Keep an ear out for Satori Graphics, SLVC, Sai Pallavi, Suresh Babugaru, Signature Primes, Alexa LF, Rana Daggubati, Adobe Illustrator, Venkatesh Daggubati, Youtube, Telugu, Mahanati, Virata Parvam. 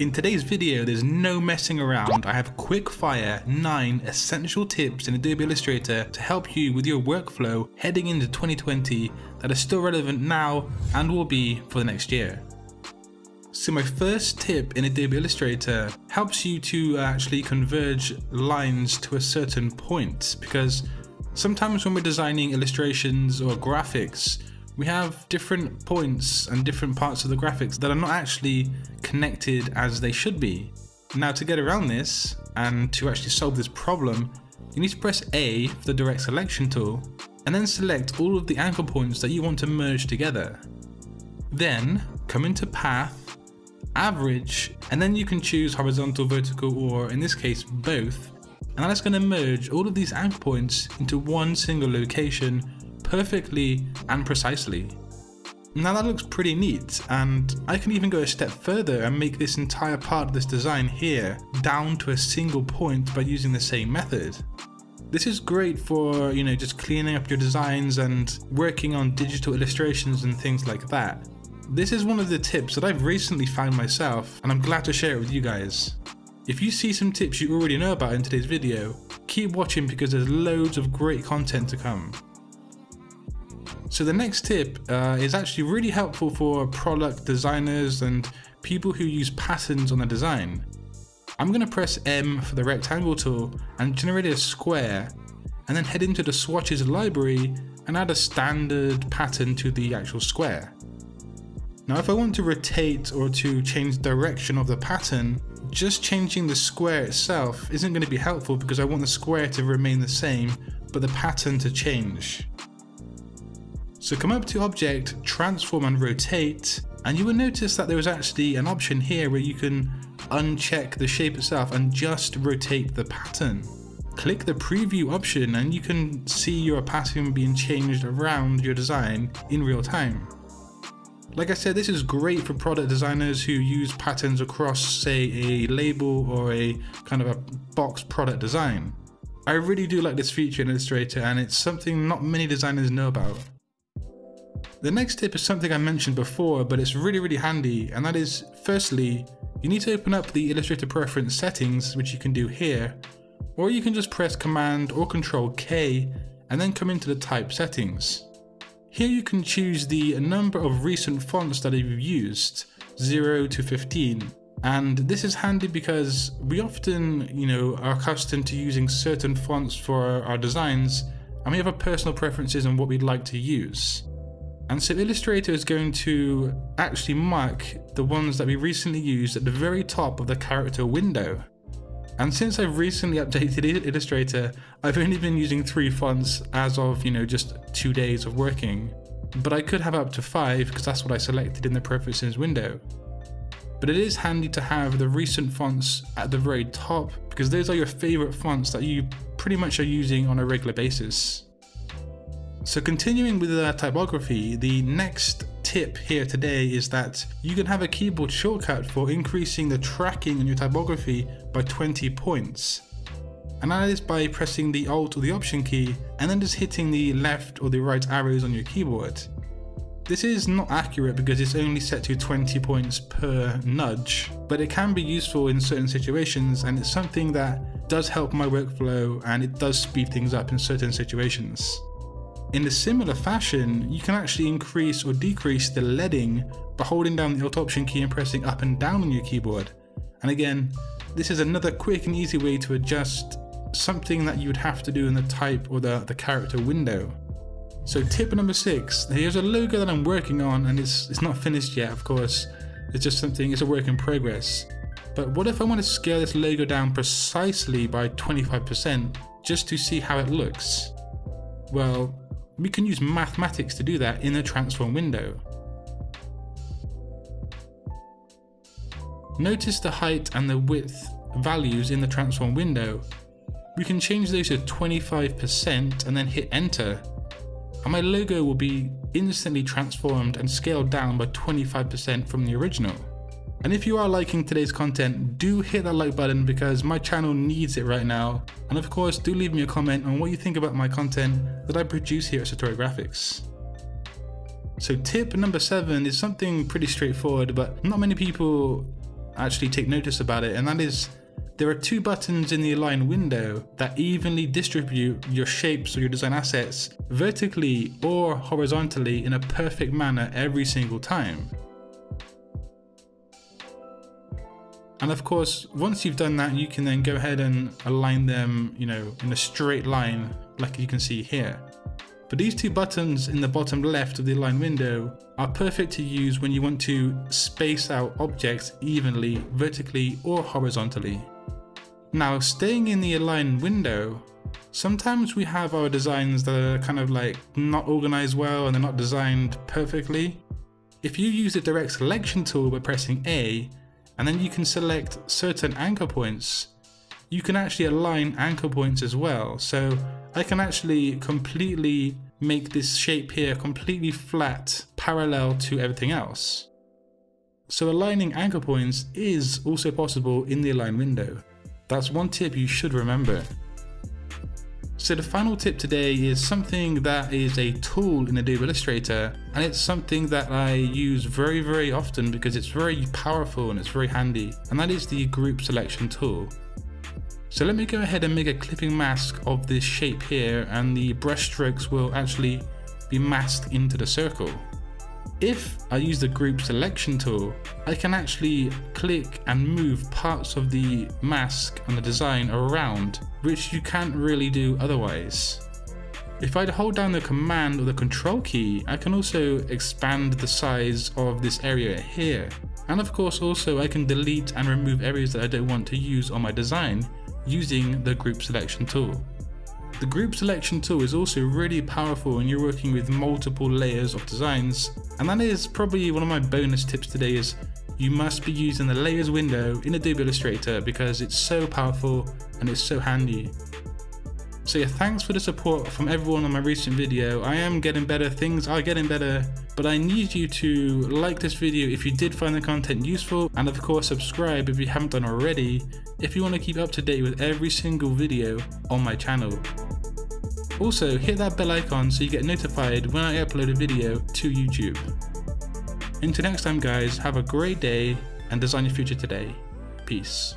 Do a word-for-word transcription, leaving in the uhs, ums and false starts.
In today's video, there's no messing around. I have quick fire nine essential tips in Adobe Illustrator to help you with your workflow heading into twenty twenty that are still relevant now and will be for the next year. So my first tip in Adobe Illustrator helps you to actually converge lines to a certain point, because sometimes when we're designing illustrations or graphics, we have different points and different parts of the graphics that are not actually connected as they should be. Now, to get around this and to actually solve this problem, you need to press A for the direct selection tool and then select all of the anchor points that you want to merge together. Then come into Path, Average, and then you can choose horizontal, vertical, or in this case, both. And that's going to merge all of these anchor points into one single location perfectly and precisely. Now that looks pretty neat, and I can even go a step further and make this entire part of this design here down to a single point by using the same method. This is great for, you know, just cleaning up your designs and working on digital illustrations and things like that. This is one of the tips that I've recently found myself, and I'm glad to share it with you guys. If you see some tips you already know about in today's video, keep watching because there's loads of great content to come. So the next tip uh, is actually really helpful for product designers and people who use patterns on their design. I'm going to press M for the rectangle tool and generate a square, and then head into the swatches library and add a standard pattern to the actual square. Now if I want to rotate or to change the direction of the pattern, just changing the square itself isn't going to be helpful because I want the square to remain the same but the pattern to change. So come up to Object, Transform and Rotate, and you will notice that there is actually an option here where you can uncheck the shape itself and just rotate the pattern. Click the Preview option and you can see your pattern being changed around your design in real time. Like I said, this is great for product designers who use patterns across, say, a label or a kind of a box product design. I really do like this feature in Illustrator, and it's something not many designers know about. The next tip is something I mentioned before, but it's really, really handy, and that is, firstly, you need to open up the Illustrator preference settings, which you can do here, or you can just press Command or Control K and then come into the type settings. Here you can choose the number of recent fonts that you've used, zero to fifteen, and this is handy because we often, you know, are accustomed to using certain fonts for our designs, and we have our personal preferences on what we'd like to use. And so Illustrator is going to actually mark the ones that we recently used at the very top of the character window. And since I've recently updated Illustrator, I've only been using three fonts as of, you know, just two days of working. But I could have up to five because that's what I selected in the preferences window. But it is handy to have the recent fonts at the very top because those are your favorite fonts that you pretty much are using on a regular basis. So continuing with uh, typography, the next tip here today is that you can have a keyboard shortcut for increasing the tracking in your typography by twenty points. And that is by pressing the Alt or the Option key and then just hitting the left or the right arrows on your keyboard. This is not accurate because it's only set to twenty points per nudge, but it can be useful in certain situations, and it's something that does help my workflow and it does speed things up in certain situations. In a similar fashion, you can actually increase or decrease the leading by holding down the Alt Option key and pressing up and down on your keyboard. And again, this is another quick and easy way to adjust something that you would have to do in the type or the, the character window. So tip number six, here's a logo that I'm working on, and it's, it's not finished yet, of course. It's just something, it's a work in progress. But what if I want to scale this logo down precisely by twenty-five percent just to see how it looks? Well, we can use mathematics to do that in the transform window. Notice the height and the width values in the transform window. We can change those to twenty-five percent and then hit enter. And my logo will be instantly transformed and scaled down by twenty-five percent from the original. And if you are liking today's content, do hit that like button because my channel needs it right now. And of course, do leave me a comment on what you think about my content that I produce here at Satori Graphics. So tip number seven is something pretty straightforward, but not many people actually take notice about it, and that is there are two buttons in the align window that evenly distribute your shapes or your design assets vertically or horizontally in a perfect manner every single time. And of course, once you've done that, you can then go ahead and align them, you know, in a straight line like you can see here. But these two buttons in the bottom left of the align window are perfect to use when you want to space out objects evenly, vertically or horizontally. Now, staying in the align window, sometimes we have our designs that are kind of like not organized well and they're not designed perfectly. If you use the direct selection tool by pressing A, and then you can select certain anchor points, you can actually align anchor points as well. So I can actually completely make this shape here completely flat, parallel to everything else. So aligning anchor points is also possible in the align window. That's one tip you should remember. So the final tip today is something that is a tool in Adobe Illustrator, and it's something that I use very, very often because it's very powerful and it's very handy, and that is the group selection tool. So let me go ahead and make a clipping mask of this shape here, and the brush strokes will actually be masked into the circle. If I use the group selection tool, I can actually click and move parts of the mask and the design around, which you can't really do otherwise. If I'd hold down the command or the control key, I can also expand the size of this area here. And of course also I can delete and remove areas that I don't want to use on my design using the group selection tool. The group selection tool is also really powerful when you're working with multiple layers of designs, and that is probably one of my bonus tips today is you must be using the layers window in Adobe Illustrator because it's so powerful and it's so handy. So yeah, thanks for the support from everyone on my recent video. I am getting better, things are getting better, but I need you to like this video if you did find the content useful, and of course subscribe if you haven't done already if you want to keep up to date with every single video on my channel. Also hit that bell icon so you get notified when I upload a video to YouTube. Until next time guys, have a great day and design your future today. Peace.